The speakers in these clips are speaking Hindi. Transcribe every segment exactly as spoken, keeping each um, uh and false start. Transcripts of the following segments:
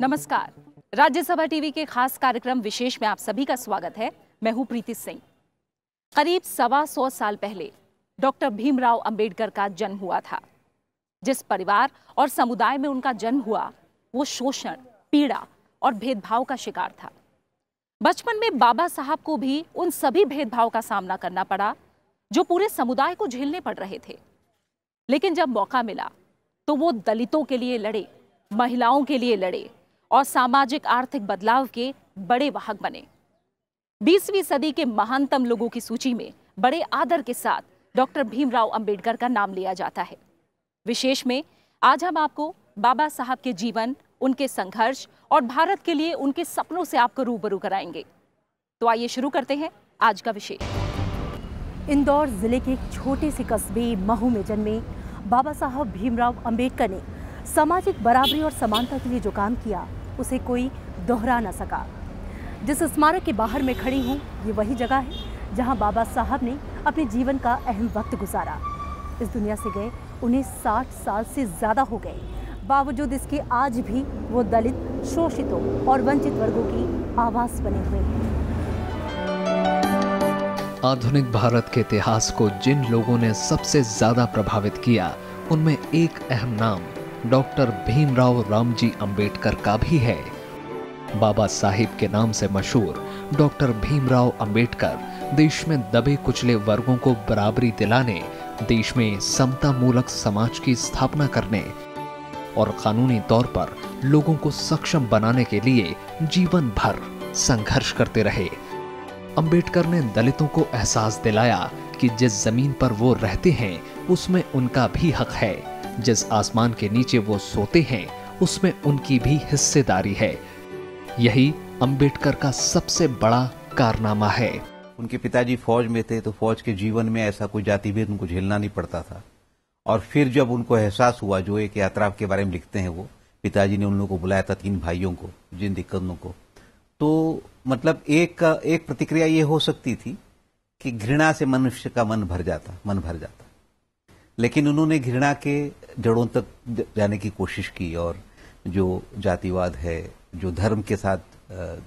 नमस्कार, राज्यसभा टीवी के खास कार्यक्रम विशेष में आप सभी का स्वागत है। मैं हूं प्रीति सिंह। करीब सवा सौ साल पहले डॉक्टर भीमराव अंबेडकर का जन्म हुआ था। जिस परिवार और समुदाय में उनका जन्म हुआ वो शोषण, पीड़ा और भेदभाव का शिकार था। बचपन में बाबा साहब को भी उन सभी भेदभाव का सामना करना पड़ा जो पूरे समुदाय को झेलने पड़ रहे थे। लेकिन जब मौका मिला तो वो दलितों के लिए लड़े, महिलाओं के लिए लड़े और सामाजिक आर्थिक बदलाव के बड़े वाहक बने। बीसवीं सदी के महानतम लोगों की सूची में बड़े आदर के साथ डॉक्टर भीमराव अंबेडकर का नाम लिया जाता है। विशेष में आज हम आपको बाबा साहब के जीवन, उनके संघर्ष और भारत के लिए उनके सपनों से आपको रूबरू कराएंगे। तो आइए शुरू करते हैं आज का विशेष। इंदौर जिले के एक छोटे से कस्बे महू में जन्मे बाबा साहब भीमराव अंबेडकर ने सामाजिक बराबरी और समानता के लिए जो काम किया उसे कोई दोहरा ना सका। जिस स्मारक के बाहर मैं खड़ी हूँ ये वही जगह है जहाँ बाबा साहब ने अपने जीवन का अहम वक्त गुजारा। इस दुनिया से गए उन्हें साठ साल से ज़्यादा हो गए, बावजूद इसके आज भी वो दलित, शोषितों और वंचित वर्गों की आवाज़ बने हुए हैं। आधुनिक भारत के इतिहास को जिन लोगों ने सबसे ज़्यादा प्रभावित किया उनमें एक अहम नाम डॉक्टर भीमराव रामजी अंबेडकर का भी है। बाबा साहिब के नाम से मशहूर डॉक्टर भीमराव अंबेडकर देश में दबे कुचले वर्गों को बराबरी दिलाने, देश में समतामूलक समाज की स्थापना करने और कानूनी तौर पर लोगों को सक्षम बनाने के लिए जीवन भर संघर्ष करते रहे। अंबेडकर ने दलितों को एहसास दिलाया कि जिस जमीन पर वो रहते हैं उसमें उनका भी हक है, जिस आसमान के नीचे वो सोते हैं उसमें उनकी भी हिस्सेदारी है। यही अंबेडकर का सबसे बड़ा कारनामा है। उनके पिताजी फौज में थे तो फौज के जीवन में ऐसा कोई जातिभेद उनको झेलना नहीं पड़ता था। और फिर जब उनको एहसास हुआ, जो एक यात्रा के बारे में लिखते हैं, वो पिताजी ने उन लोगों को बुलाया था, तीन भाइयों को, जिन दिक्कतों को, तो मतलब एक एक प्रतिक्रिया ये हो सकती थी कि घृणा से मनुष्य का मन भर जाता मन भर जाता लेकिन उन्होंने घृणा के जड़ों तक जाने की कोशिश की और जो जातिवाद है, जो धर्म के साथ,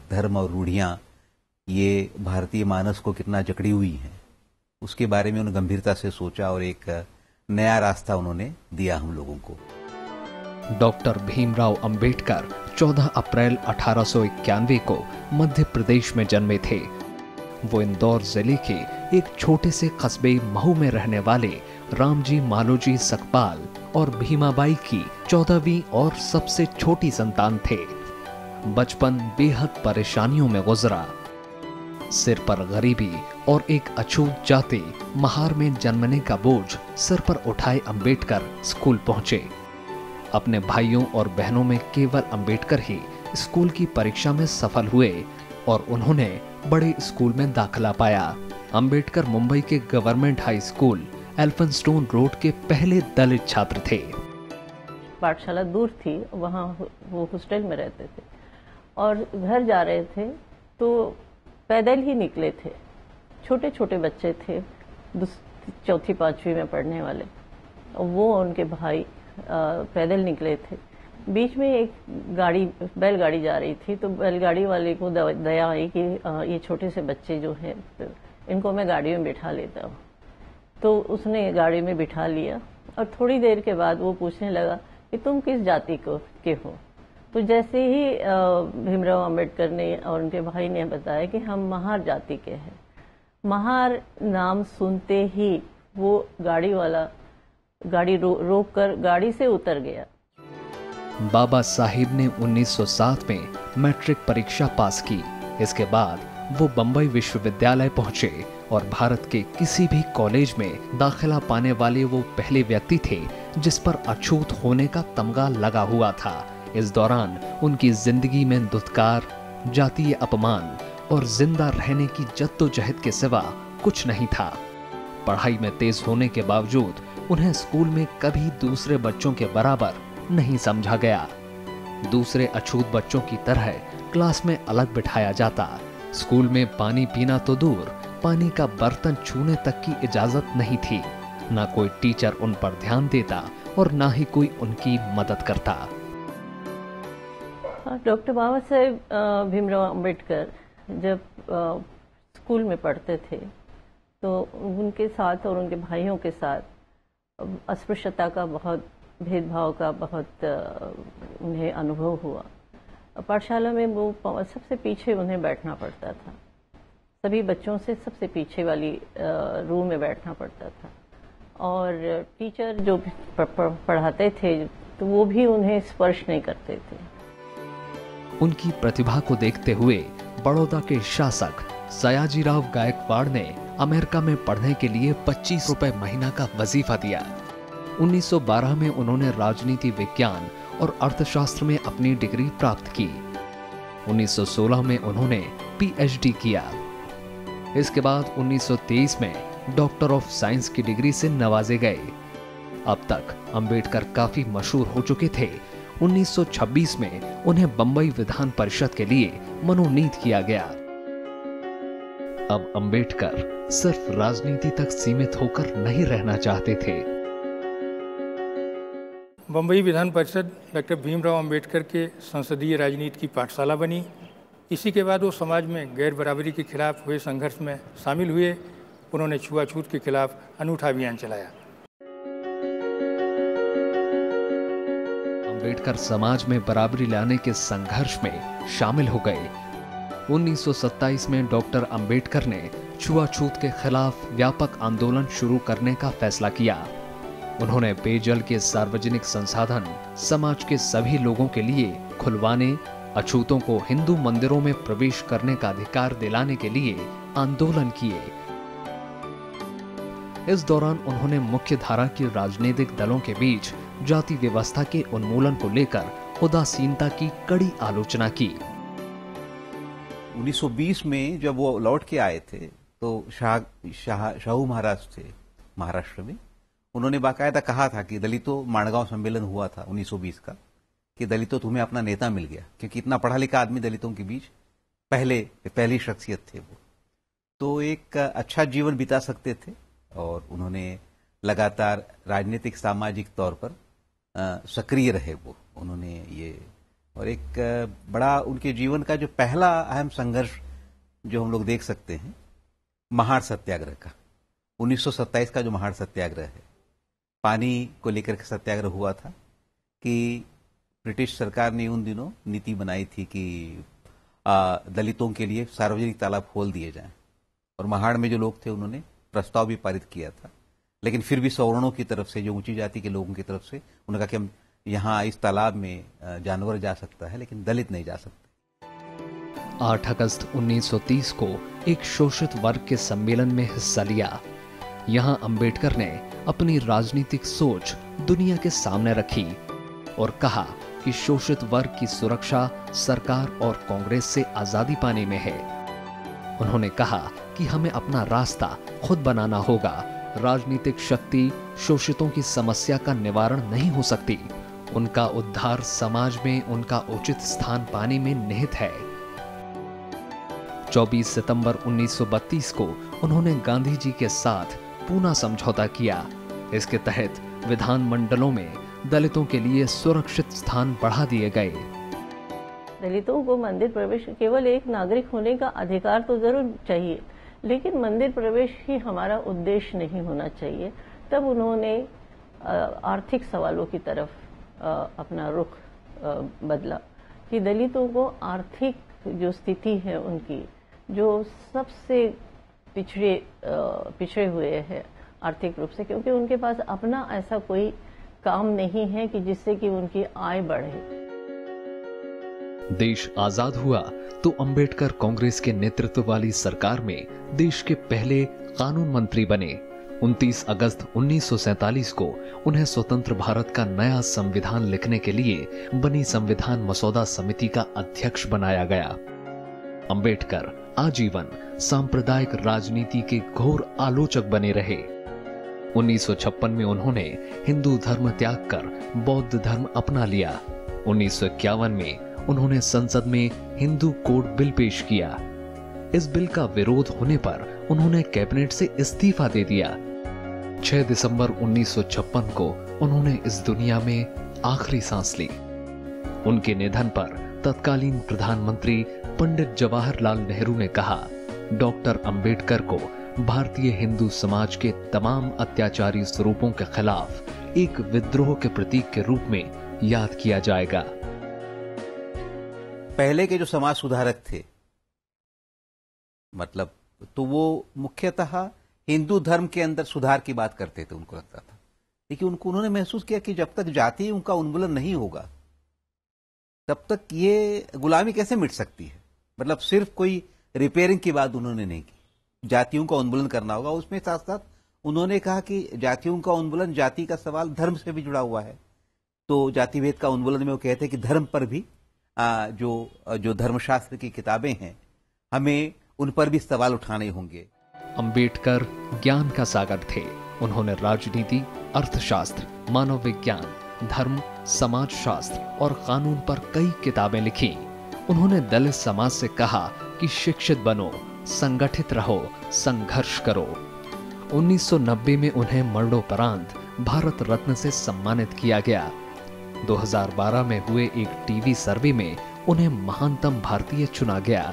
धर्म और रूढ़ियाँ ये भारतीय मानस को कितना जकड़ी हुई हैं, उसके बारे में उन्होंने गंभीरता से सोचा और एक नया रास्ता उन्होंने दिया हम लोगों को। डॉक्टर भीमराव अंबेडकर चौदह अप्रैल अठारह सौ इक्यानवे को मध्य प्रदेश में जन्मे थे। वो इंदौर जिले के एक छोटे से कस्बे महू में रहने वाले रामजी मालोजी सकपाल और भीमाबाई की चौदहवीं और सबसे छोटी संतान थे। बचपन बेहद परेशानियों में गुजरा। सिर पर गरीबी और एक अछूत जाति महाड़ में जन्मने का बोझ सिर पर उठाए अंबेडकर स्कूल पहुंचे। अपने भाइयों और बहनों में केवल अंबेडकर ही स्कूल की परीक्षा में सफल हुए और उन्होंने बड़े स्कूल में दाखिला पाया। अंबेडकर मुंबई के government high school Elphinstone road के पहले दलित छात्र थे। पाठशाला दूर थी, वहाँ वो हॉस्टल में रहते थे और घर जा रहे थे तो पैदल ही निकले थे। छोटे छोटे बच्चे थे, चौथी पांचवी में पढ़ने वाले, वो उनके भाई पैदल निकले थे। बीच में एक गाड़ी, बैलगाड़ी जा रही थी तो बैलगाड़ी वाले को दया आई कि ये छोटे से बच्चे जो हैं इनको मैं गाड़ी में बिठा लेता हूँ, तो उसने गाड़ी में बिठा लिया। और थोड़ी देर के बाद वो पूछने लगा कि तुम किस जाति को के हो, तो जैसे ही भीमराव अंबेडकर ने और उनके भाई ने बताया कि हम महाड़ जाति के हैं। महाड़ नाम सुनते ही वो गाड़ी वाला गाड़ी रो, रोक कर गाड़ी से उतर गया। बाबा साहिब ने उन्नीस सौ सात में मैट्रिक परीक्षा पास की। इसके बाद वो बम्बई विश्वविद्यालय पहुंचे और भारत के किसी भी कॉलेज में दाखिला पाने वाले वो पहले व्यक्ति थे जिस पर अछूत होने का तमगा लगा हुआ था। इस दौरान उनकी जिंदगी में दुत्कार, जातीय अपमान और जिंदा रहने की जद्दोजहद के सिवा कुछ नहीं था। पढ़ाई में तेज होने के बावजूद उन्हें स्कूल में कभी दूसरे बच्चों के बराबर नहीं समझा गया। दूसरे अछूत बच्चों की तरह क्लास में अलग बिठाया जाता। स्कूल में पानी पीना तो दूर, पानी का बर्तन छूने तक की इजाजत नहीं थी। ना कोई टीचर उन पर ध्यान देता और ना ही कोई उनकी मदद करता। डॉक्टर बाबा साहेब भीमराव अंबेडकर जब स्कूल में पढ़ते थे तो उनके साथ और उनके भाइयों के साथ अस्पृश्यता का बहुत, भेदभाव का बहुत उन्हें अनुभव हुआ। पाठशाला में वो सबसे पीछे उन्हें बैठना पड़ता था, सभी बच्चों से सबसे पीछे वाली रो में बैठना पड़ता था, और टीचर जो पढ़ाते थे तो वो भी उन्हें स्पर्श नहीं करते थे। उनकी प्रतिभा को देखते हुए बड़ौदा के शासक सयाजी राव गायकवाड़ ने अमेरिका में पढ़ने के लिए पच्चीस रुपए महीना का वजीफा दिया। उन्नीस सौ बारह में उन्होंने राजनीति विज्ञान और अर्थशास्त्र में अपनी डिग्री प्राप्त की। उन्नीस सौ सोलह में उन्होंने पीएचडी किया। इसके बाद उन्नीस सौ तेईस में डॉक्टर ऑफ साइंस की डिग्री से नवाजे गए। अब तक अंबेडकर काफी मशहूर हो चुके थे। उन्नीस सौ छब्बीस में उन्हें बंबई विधान परिषद के लिए मनोनीत किया गया। अब अंबेडकर सिर्फ राजनीति तक सीमित होकर नहीं रहना चाहते थे। बंबई विधान परिषद डॉक्टर भीमराव अंबेडकर के संसदीय राजनीति की पाठशाला बनी। इसी के बाद वो समाज में गैर बराबरी के खिलाफ हुए संघर्ष में शामिल हुए। उन्होंने छुआछूत के खिलाफ अनूठा अभियान चलाया। अंबेडकर समाज में बराबरी लाने के संघर्ष में शामिल हो गए। उन्नीस सौ सत्ताईस में डॉक्टर अंबेडकर ने छुआछूत के खिलाफ व्यापक आंदोलन शुरू करने का फैसला किया। उन्होंने पेयजल के सार्वजनिक संसाधन समाज के सभी लोगों के लिए खुलवाने, अछूतों को हिंदू मंदिरों में प्रवेश करने का अधिकार दिलाने के लिए आंदोलन किए। इस दौरान उन्होंने मुख्य धारा के राजनीतिक दलों के बीच जाति व्यवस्था के उन्मूलन को लेकर उदासीनता की कड़ी आलोचना की। उन्नीस सौ बीस में जब वो लौट के आए थे तो शाह शाह शाहू महाराज थे महाराष्ट्र में। उन्होंने बाकायदा कहा था कि दलितों, माणगांव सम्मेलन हुआ था उन्नीस सौ बीस का, कि दलितों तुम्हें अपना नेता मिल गया, क्योंकि इतना पढ़ा लिखा आदमी दलितों के बीच पहले पहली शख्सियत थे वो, तो एक अच्छा जीवन बिता सकते थे। और उन्होंने लगातार राजनीतिक सामाजिक तौर पर सक्रिय रहे वो। उन्होंने ये और एक बड़ा उनके जीवन का जो पहला अहम संघर्ष जो हम लोग देख सकते हैं महाड़ सत्याग्रह का, उन्नीस सौ सत्ताईस का जो महाड़ सत्याग्रह है, पानी को लेकर के सत्याग्रह हुआ था कि ब्रिटिश सरकार ने उन दिनों नीति बनाई थी कि दलितों के लिए सार्वजनिक तालाब खोल दिए जाएं, और महाड़ में जो लोग थे उन्होंने प्रस्ताव भी पारित किया था। लेकिन फिर भी सवर्णों की तरफ से, जो ऊंची जाति के लोगों की तरफ से, उन्होंने कहा कि हम यहाँ इस तालाब में जानवर जा सकता है लेकिन दलित नहीं जा सकते। आठ अगस्त उन्नीस सौ तीस को एक शोषित वर्ग के सम्मेलन में हिस्सा लिया। यहाँ अंबेडकर ने अपनी राजनीतिक सोच दुनिया के सामने रखी और कहा कि शोषित वर्ग की सुरक्षा सरकार और कांग्रेस से आजादी पाने में है। उन्होंने कहा कि हमें अपना रास्ता खुद बनाना होगा। राजनीतिक शक्ति शोषितों की समस्या का निवारण नहीं हो सकती, उनका उद्धार समाज में उनका उचित स्थान पाने में निहित है। चौबीस सितंबर उन्नीस सौ बत्तीस को उन्होंने गांधी जी के साथ पूना समझौता किया। इसके तहत विधान मंडलों में दलितों के लिए सुरक्षित स्थान बढ़ा दिए गए। दलितों को मंदिर प्रवेश, केवल एक नागरिक होने का अधिकार तो जरूर चाहिए, लेकिन मंदिर प्रवेश ही हमारा उद्देश्य नहीं होना चाहिए। तब उन्होंने आर्थिक सवालों की तरफ अपना रुख बदला कि दलितों को आर्थिक जो स्थिति है उनकी, जो सबसे पिछड़े पिछड़े हुए हैं आर्थिक रूप से, क्योंकि उनके पास अपना ऐसा कोई काम नहीं है कि जिससे कि उनकी आय बढ़े। देश आजाद हुआ तो अंबेडकर कांग्रेस के नेतृत्व वाली सरकार में देश के पहले कानून मंत्री बने। उनतीस अगस्त उन्नीस सौ सैंतालीस को उन्हें स्वतंत्र भारत का नया संविधान लिखने के लिए बनी संविधान मसौदा समिति का अध्यक्ष बनाया गया। अंबेडकर आजीवन सांप्रदायिक राजनीति के घोर आलोचक बने रहे। उन्नीस सौ छप्पन में उन्होंने हिंदू धर्म त्याग कर बौद्ध धर्म अपना लिया। उन्नीस सौ इक्यावन में उन्होंने संसद में हिंदू कोड बिल पेश किया। इस बिल का विरोध होने पर उन्होंने कैबिनेट से इस्तीफा दे दिया। छह दिसंबर उन्नीस सौ छप्पन को उन्होंने इस दुनिया में आखिरी सांस ली। उनके निधन पर तत्कालीन प्रधानमंत्री पंडित जवाहरलाल नेहरू ने कहा, डॉक्टर अंबेडकर को भारतीय हिंदू समाज के तमाम अत्याचारी स्वरूपों के खिलाफ एक विद्रोह के प्रतीक के रूप में याद किया जाएगा। पहले के जो समाज सुधारक थे, मतलब तो वो मुख्यतः हिंदू धर्म के अंदर सुधार की बात करते थे, उनको लगता था, लेकिन उनको उन्होंने महसूस किया कि जब तक जाति उनका उन्मूलन नहीं होगा तब तक ये गुलामी कैसे मिट सकती है। मतलब सिर्फ कोई रिपेयरिंग की बात उन्होंने नहीं की, जातियों का उन्मूलन करना होगा। उसमें साथ साथ उन्होंने कहा कि जातियों का उन्मूलन, जाति का सवाल धर्म से भी जुड़ा हुआ है, तो जातिभेद का उन्मूलन में वो कहते हैं कि धर्म पर भी आ, जो जो धर्मशास्त्र की किताबें हैं हमें उन पर भी सवाल उठाने होंगे। अंबेडकर ज्ञान का सागर थे। उन्होंने राजनीति, अर्थशास्त्र, मानव विज्ञान, धर्म, समाजशास्त्र और कानून पर कई किताबें लिखी। उन्होंने दलित समाज से कहा कि शिक्षित बनो, संगठित रहो, संघर्ष करो। उन्नीस सौ नब्बे में उन्हें मरणोपरांत भारत रत्न से सम्मानित किया गया। दो हज़ार बारह में हुए एक टीवी सर्वे में उन्हें महानतम भारतीय चुना गया।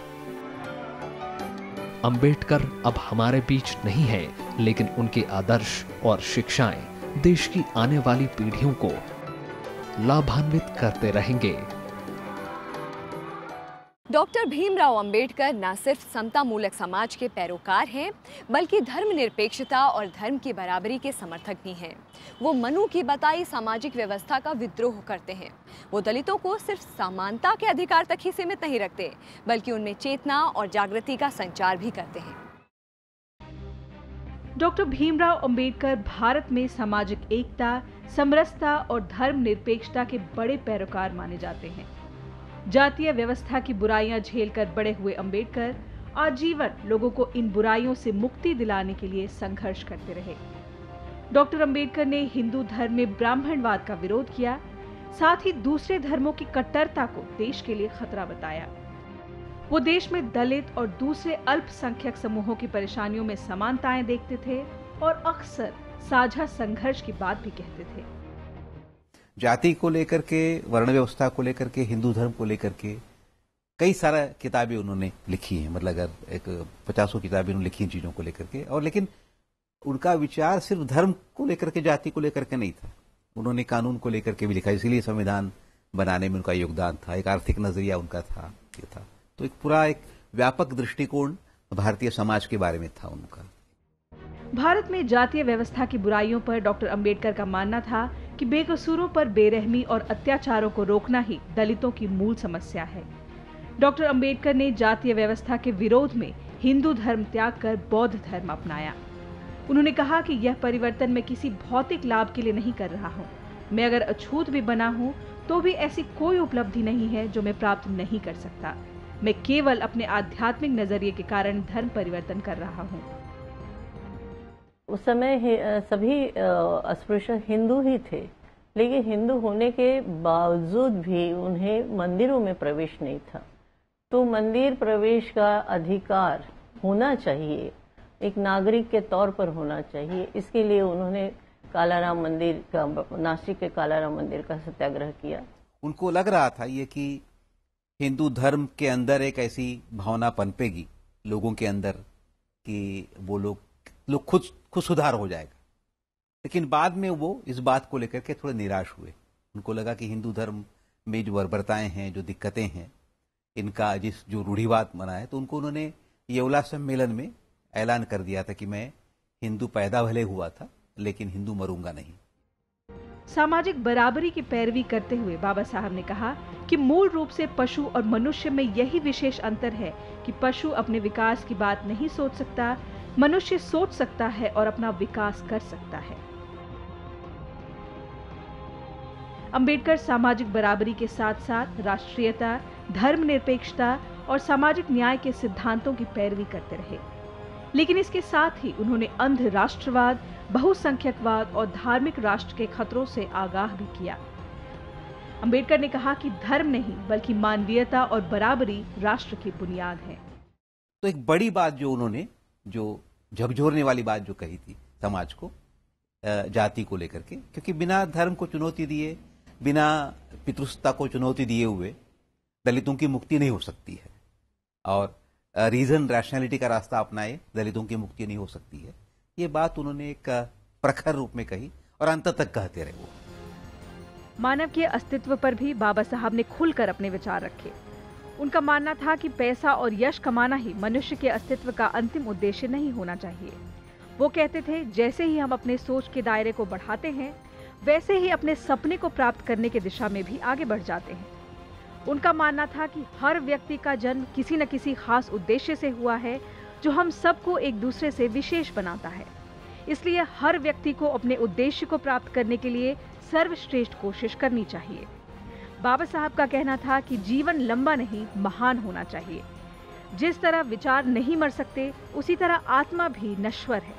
अंबेडकर अब हमारे बीच नहीं है, लेकिन उनके आदर्श और शिक्षाएं देश की आने वाली पीढ़ियों को लाभान्वित करते रहेंगे। डॉक्टर भीमराव अंबेडकर न सिर्फ समतामूलक समाज के पैरोकार हैं, बल्कि धर्मनिरपेक्षता और धर्म की बराबरी के समर्थक भी हैं। वो मनु की बताई सामाजिक व्यवस्था का विद्रोह करते हैं। वो दलितों को सिर्फ समानता के अधिकार तक ही सीमित नहीं रखते, बल्कि उनमें चेतना और जागृति का संचार भी करते हैं। डॉक्टर भीमराव अंबेडकर भारत में सामाजिक एकता, समरसता और धर्मनिरपेक्षता के बड़े पैरोकार माने जाते हैं। जातीय व्यवस्था की बुराइयां झेलकर बड़े हुए अंबेडकर आजीवन लोगों को इन बुराइयों से मुक्ति दिलाने के लिए संघर्ष करते रहे। डॉक्टर अंबेडकर ने हिंदू धर्म में ब्राह्मणवाद का विरोध किया, साथ ही दूसरे धर्मों की कट्टरता को देश के लिए खतरा बताया। वो देश में दलित और दूसरे अल्पसंख्यक समूहों की परेशानियों में समानताएं देखते थे और अक्सर साझा संघर्ष की बात भी कहते थे। जाति को लेकर के, वर्ण व्यवस्था को लेकर के, हिंदू धर्म को लेकर के कई सारा किताबें उन्होंने लिखी हैं। मतलब अगर एक पचासों किताबें उन्होंने लिखी चीज़ों को लेकर के, और लेकिन उनका विचार सिर्फ धर्म को लेकर के, जाति को लेकर के नहीं था। उन्होंने कानून को लेकर के भी लिखा, इसीलिए संविधान बनाने में उनका योगदान था। एक आर्थिक नजरिया उनका था, ये था। तो एक पूरा एक व्यापक दृष्टिकोण भारतीय समाज के बारे में था उनका। भारत में जातीय व्यवस्था की बुराइयों पर डॉक्टर अंबेडकर का मानना था कि बेकसूरों पर बेरहमी और अत्याचारों को रोकना ही दलितों की मूल समस्या है। डॉक्टर अंबेडकर ने जातीय व्यवस्था के विरोध में हिंदू धर्म त्याग कर बौद्ध धर्म अपनाया। उन्होंने कहा कि यह परिवर्तन मैं किसी भौतिक लाभ के लिए नहीं कर रहा हूँ। मैं अगर अछूत भी बना हूँ तो भी ऐसी कोई उपलब्धि नहीं है जो मैं प्राप्त नहीं कर सकता। मैं केवल अपने आध्यात्मिक नजरिए के कारण धर्म परिवर्तन कर रहा हूँ। उस समय सभी अस्पृश्य हिंदू ही थे, लेकिन हिंदू होने के बावजूद भी उन्हें मंदिरों में प्रवेश नहीं था। तो मंदिर प्रवेश का अधिकार होना चाहिए, एक नागरिक के तौर पर होना चाहिए। इसके लिए उन्होंने काला राम मंदिर का, नासिक के काला राम मंदिर का सत्याग्रह किया। उनको लग रहा था ये कि हिंदू धर्म के अंदर एक ऐसी भावना पनपेगी लोगों के अंदर कि वो लोग लोग खुद खुद सुधार हो जाएगा, लेकिन बाद में वो इस बात को लेकर के थोड़े निराश हुए। उनको लगा कि हिंदू धर्म में जो बर्बरताएं हैं, जो दिक्कतें हैं, इनका जिस जो रूढ़िवाद मना है, तो उनको उन्होंने यवला सम्मेलन में ऐलान कर दिया था कि मैं हिंदू पैदा भले हुआ था, लेकिन हिंदू मरूंगा नहीं। सामाजिक बराबरी की पैरवी करते हुए बाबा साहब ने कहा कि मूल रूप से पशु और मनुष्य में यही विशेष अंतर है कि पशु अपने विकास की बात नहीं सोच सकता, मनुष्य सोच सकता है और अपना विकास कर सकता है। अंबेडकर सामाजिक बराबरी के साथ साथ राष्ट्रीयता, धर्मनिरपेक्षता और सामाजिक न्याय के सिद्धांतों की पैरवी करते रहे, लेकिन इसके साथ ही उन्होंने अंध राष्ट्रवाद, बहुसंख्यकवाद और धार्मिक राष्ट्र के खतरों से आगाह भी किया। अंबेडकर ने कहा कि धर्म नहीं बल्कि मानवीयता और बराबरी राष्ट्र की बुनियाद है। तो एक बड़ी बात जो उन्होंने, जो झकझोरने वाली बात जो कही थी समाज को, जाति को लेकर के, क्योंकि बिना धर्म को चुनौती दिए, बिना पितृसत्ता को चुनौती दिए हुए दलितों की मुक्ति नहीं हो सकती है, और रीजन रैशनैलिटी का रास्ता अपनाए दलितों की मुक्ति नहीं हो सकती है, ये बात उन्होंने एक प्रखर रूप में कही और अंत तक कहते रहे। वो मानव के अस्तित्व पर भी बाबा साहब ने खुलकर अपने विचार रखे। उनका मानना था कि पैसा और यश कमाना ही मनुष्य के अस्तित्व का अंतिम उद्देश्य नहीं होना चाहिए। वो कहते थे, जैसे ही हम अपने सोच के दायरे को बढ़ाते हैं, वैसे ही अपने सपने को प्राप्त करने की दिशा में भी आगे बढ़ जाते हैं। उनका मानना था कि हर व्यक्ति का जन्म किसी न किसी खास उद्देश्य से हुआ है, जो हम सबको एक दूसरे से विशेष बनाता है। इसलिए हर व्यक्ति को अपने उद्देश्य को प्राप्त करने के लिए सर्वश्रेष्ठ कोशिश करनी चाहिए। बाबा साहब का कहना था कि जीवन लंबा नहीं, महान होना चाहिए। जिस तरह विचार नहीं मर सकते, उसी तरह आत्मा भी नश्वर है।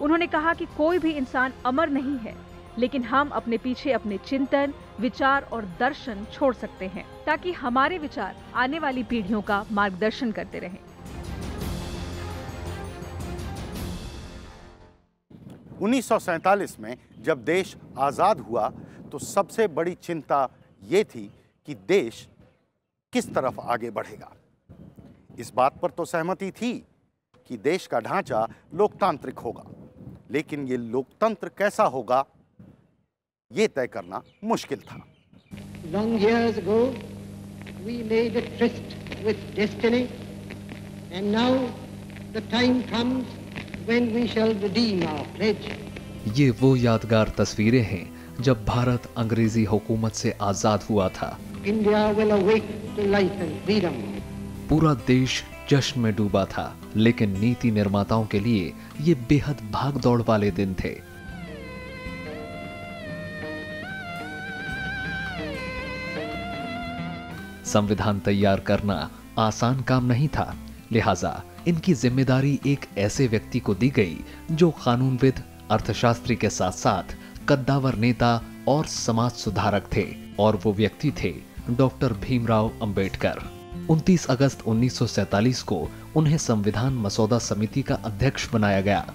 उन्होंने कहा कि कोई भी इंसान अमर नहीं है, लेकिन हम अपने पीछे अपने चिंतन, विचार और दर्शन छोड़ सकते हैं, ताकि हमारे विचार आने वाली पीढ़ियों का मार्गदर्शन करते रहें। उन्नीस सौ सैंतालीस में जब देश आज़ाद हुआ, तो सबसे बड़ी चिंता ये थी कि देश किस तरफ आगे बढ़ेगा। इस बात पर तो सहमति थी कि देश का ढांचा लोकतांत्रिक होगा, लेकिन ये लोकतंत्र कैसा होगा, ये तय करना मुश्किल था। Long years ago, we made a tryst with destiny, and now the time comes when we shall redeem our pledge. ये वो यादगार तस्वीरें हैं जब भारत अंग्रेजी हुकूमत से आजाद हुआ था। India will awake to life and freedom. पूरा देश जश्न में डूबा था, लेकिन नीति निर्माताओं के लिए ये बेहद भागदौड़ वाले दिन थे। संविधान तैयार करना आसान काम नहीं था, लिहाजा इनकी जिम्मेदारी एक ऐसे व्यक्ति को दी गई जो कानूनविद, अर्थशास्त्री के साथ साथ कद्दावर नेता और समाज सुधारक थे, और वो व्यक्ति थे डॉक्टर भीमराव अंबेडकर। उनतीस अगस्त उन्नीस सौ सैंतालीस को उन्हें संविधान मसौदा समिति का अध्यक्ष बनाया गया।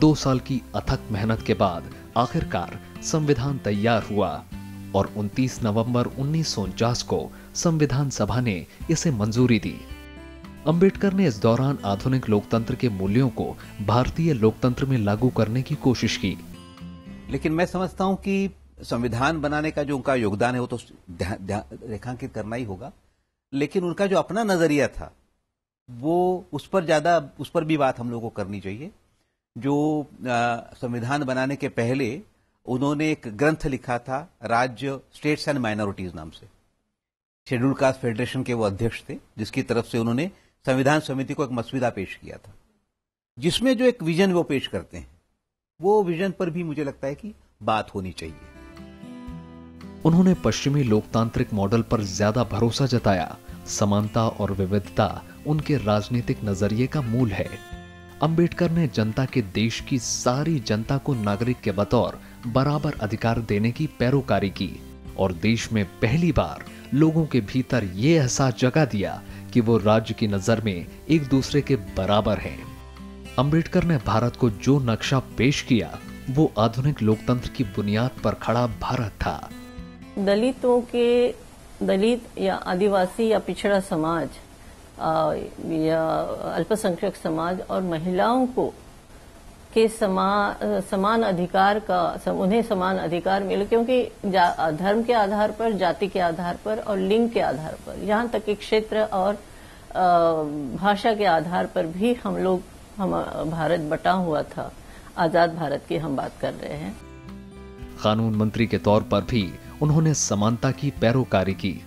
दो साल की अथक मेहनत के बाद आखिरकार संविधान तैयार हुआ और उनतीस नवंबर उन्नीस सौ उनचास को संविधान सभा ने इसे मंजूरी दी। अंबेडकर ने इस दौरान आधुनिक लोकतंत्र के मूल्यों को भारतीय लोकतंत्र में लागू करने की कोशिश की, लेकिन मैं समझता हूं कि संविधान बनाने का जो उनका योगदान है वो तो रेखांकित करना ही होगा, लेकिन उनका जो अपना नजरिया था वो उस पर ज्यादा उस पर भी बात हम लोगों को करनी चाहिए। जो संविधान बनाने के पहले उन्होंने एक ग्रंथ लिखा था, राज्य स्टेट्स एंड माइनॉरिटीज नाम से। शेड्यूल्ड कास्ट फेडरेशन के वो अध्यक्ष थे, जिसकी तरफ से उन्होंने संविधान समिति को एक मसौदा पेश किया था, जिसमें जो एक विजन वो पेश करते हैं, वो विजन पर भी मुझे लगता है कि बात होनी चाहिए। उन्होंने पश्चिमी लोकतांत्रिक मॉडल पर ज्यादा भरोसा जताया। समानता और विविधता उनके राजनीतिक नजरिए का मूल है। अंबेडकर ने जनता के देश की सारी जनता को नागरिक के बतौर बराबर अधिकार देने की पैरोकारी की, और देश में पहली बार लोगों के भीतर ये एहसास जगा दिया कि वो राज्य की नजर में एक दूसरे के बराबर हैं। अंबेडकर ने भारत को जो नक्शा पेश किया, वो आधुनिक लोकतंत्र की बुनियाद पर खड़ा भारत था। दलितों के दलित या आदिवासी या पिछड़ा समाज या अल्पसंख्यक समाज और महिलाओं को के समा, समान अधिकार का उन्हें समान अधिकार मिले, क्योंकि धर्म के आधार पर, जाति के आधार पर और लिंग के आधार पर, यहाँ तक कि क्षेत्र और भाषा के आधार पर भी हम लोग हम भारत बटा हुआ था। आजाद भारत की हम बात कर रहे हैं। कानून मंत्री के तौर पर भी उन्होंने समानता की पैरोकारी की,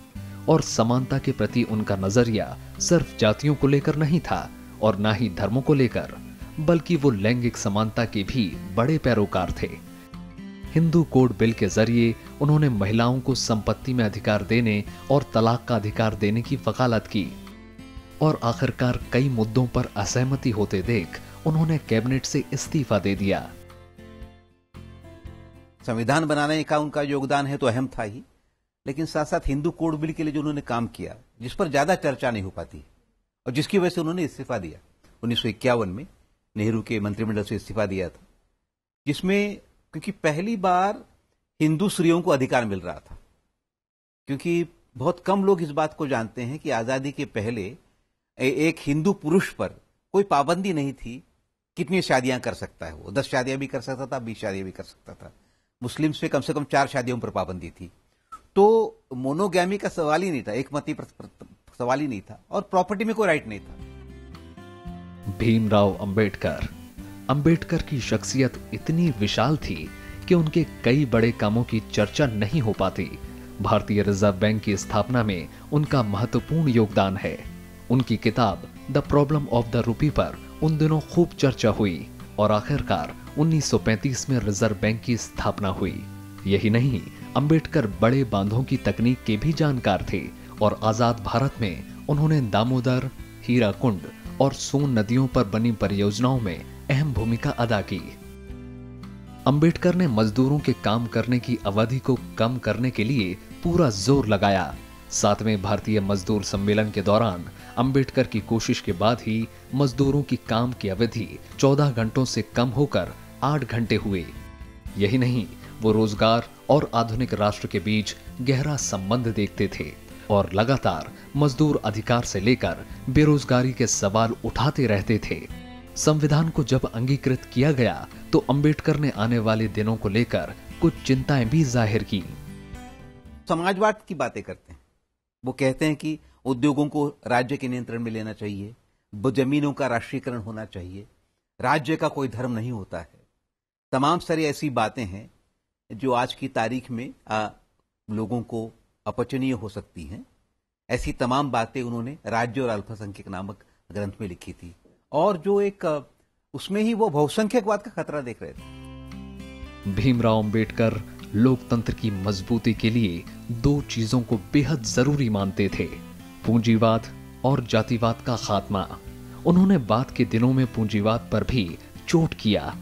और समानता के प्रति उनका नजरिया सिर्फ जातियों को लेकर नहीं था और ना ही धर्मों को लेकर, बल्कि वो लैंगिक समानता के भी बड़े पैरोकार थे। हिंदू कोड बिल के जरिए उन्होंने महिलाओं को संपत्ति में अधिकार देने और तलाक का अधिकार देने की वकालत की, और आखिरकार कई मुद्दों पर असहमति होते देख उन्होंने कैबिनेट से इस्तीफा दे दिया। संविधान बनाने का उनका योगदान है तो अहम था ही, लेकिन साथ साथ हिंदू कोड बिल के लिए जो उन्होंने काम किया, जिस पर ज्यादा चर्चा नहीं हो पाती और जिसकी वजह से उन्होंने इस्तीफा दिया, उन्नीस सौ इक्यावन में नेहरू के मंत्रिमंडल से इस्तीफा दिया था, जिसमें क्योंकि पहली बार हिंदू स्त्रियों को अधिकार मिल रहा था, क्योंकि बहुत कम लोग इस बात को जानते हैं कि आज़ादी के पहले एक हिंदू पुरुष पर कोई पाबंदी नहीं थी, कितनी शादियां कर सकता है वो, दस शादियां भी कर सकता था, बीस शादियां भी कर सकता था। मुस्लिम्स में कम से कम चार शादियों पर पाबंदी थी। तो मोनोगैमी का सवाल ही नहीं था, एकमती सवाल ही नहीं था, और प्रॉपर्टी में कोई राइट नहीं था। भीमराव अंबेडकर अंबेडकर की शख्सियत इतनी विशाल थी कि उनके कई बड़े कामों की चर्चा नहीं हो पाती। भारतीय रिजर्व बैंक की स्थापना में उनका महत्वपूर्ण योगदान है। उनकी किताब the problem of the rupee पर उन दिनों खूब चर्चा हुई और आखिरकार उन्नीस सौ पैंतीस में रिजर्व बैंक की स्थापना हुई। यही नहीं, अंबेडकर बड़े बांधों की तकनीक के भी जानकार थे और आजाद भारत में उन्होंने दामोदर, हीराकुंड और सोन नदियों पर बनी परियोजनाओं में अहम भूमिका अदा की। अंबेडकर ने मजदूरों के काम करने की अवधि को कम करने के लिए पूरा जोर लगाया। सातवें भारतीय मजदूर सम्मेलन के दौरान अंबेडकर की कोशिश के बाद ही मजदूरों की काम की अवधि चौदह घंटों से कम होकर आठ घंटे हुए। यही नहीं, वो रोजगार और आधुनिक राष्ट्र के बीच गहरा संबंध देखते थे और लगातार मजदूर अधिकार से लेकर बेरोजगारी के सवाल उठाते रहते थे। संविधान को जब अंगीकृत किया गया तो अंबेडकर ने आने वाले दिनों को लेकर कुछ चिंताएं भी जाहिर की। समाजवाद की बातें करते हैं, वो कहते हैं कि उद्योगों को राज्य के नियंत्रण में लेना चाहिए, जमीनों का राष्ट्रीयकरण होना चाहिए, राज्य का कोई धर्म नहीं होता है। तमाम सारी ऐसी बातें हैं जो आज की तारीख में आ, लोगों को अपचनीय हो सकती हैं। ऐसी तमाम बातें उन्होंने राज्य और अल्पसंख्यक नामक ग्रंथ में लिखी थी, और जो एक उसमें ही वो बहुसंख्यकवाद का खतरा देख रहे थे। भीमराव अंबेडकर लोकतंत्र की मजबूती के लिए दो चीजों को बेहद जरूरी मानते थे, पूंजीवाद और जातिवाद का खात्मा। उन्होंने बाद के दिनों में पूंजीवाद पर भी चोट किया।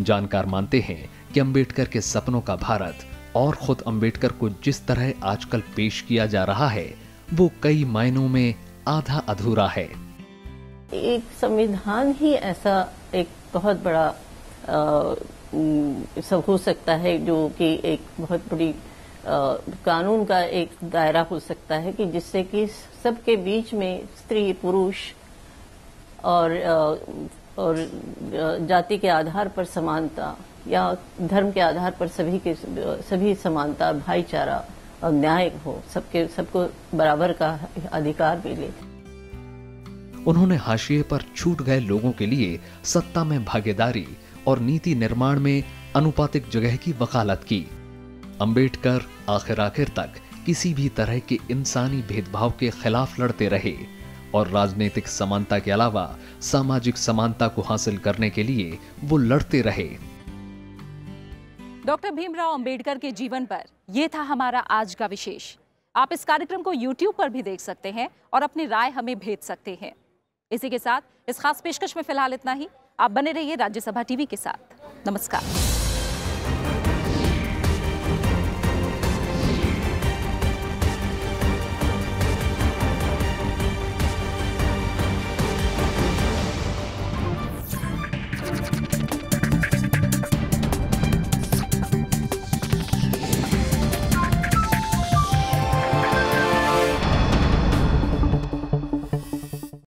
जानकार मानते हैं कि अंबेडकर के सपनों का भारत और खुद अंबेडकर को जिस तरह आजकल पेश किया जा रहा है वो कई मायनों में आधा अधूरा है। एक संविधान ही ऐसा एक बहुत बड़ा आ, सब हो सकता है जो कि एक बहुत बड़ी आ, कानून का एक दायरा हो सकता है कि जिससे कि सबके बीच में स्त्री पुरुष और आ, और जाति के आधार पर समानता या धर्म के आधार पर सभी के सभी समानता, भाईचारा और न्याय हो, सबके सबको बराबर का अधिकार मिले। उन्होंने हाशिए पर छूट गए लोगों के लिए सत्ता में भागीदारी और नीति निर्माण में अनुपातिक जगह की वकालत की। अंबेडकर आखिर आखिर तक किसी भी तरह के इंसानी भेदभाव के खिलाफ लड़ते रहे और राजनीतिक समानता के अलावा सामाजिक समानता को हासिल करने के लिए वो लड़ते रहे। डॉक्टर भीमराव अंबेडकर के जीवन पर यह था हमारा आज का विशेष। आप इस कार्यक्रम को यूट्यूब पर भी देख सकते हैं और अपनी राय हमें भेज सकते हैं। इसी के साथ इस खास पेशकश में फिलहाल इतना ही। आप बने रहिए राज्यसभा टीवी के साथ। नमस्कार।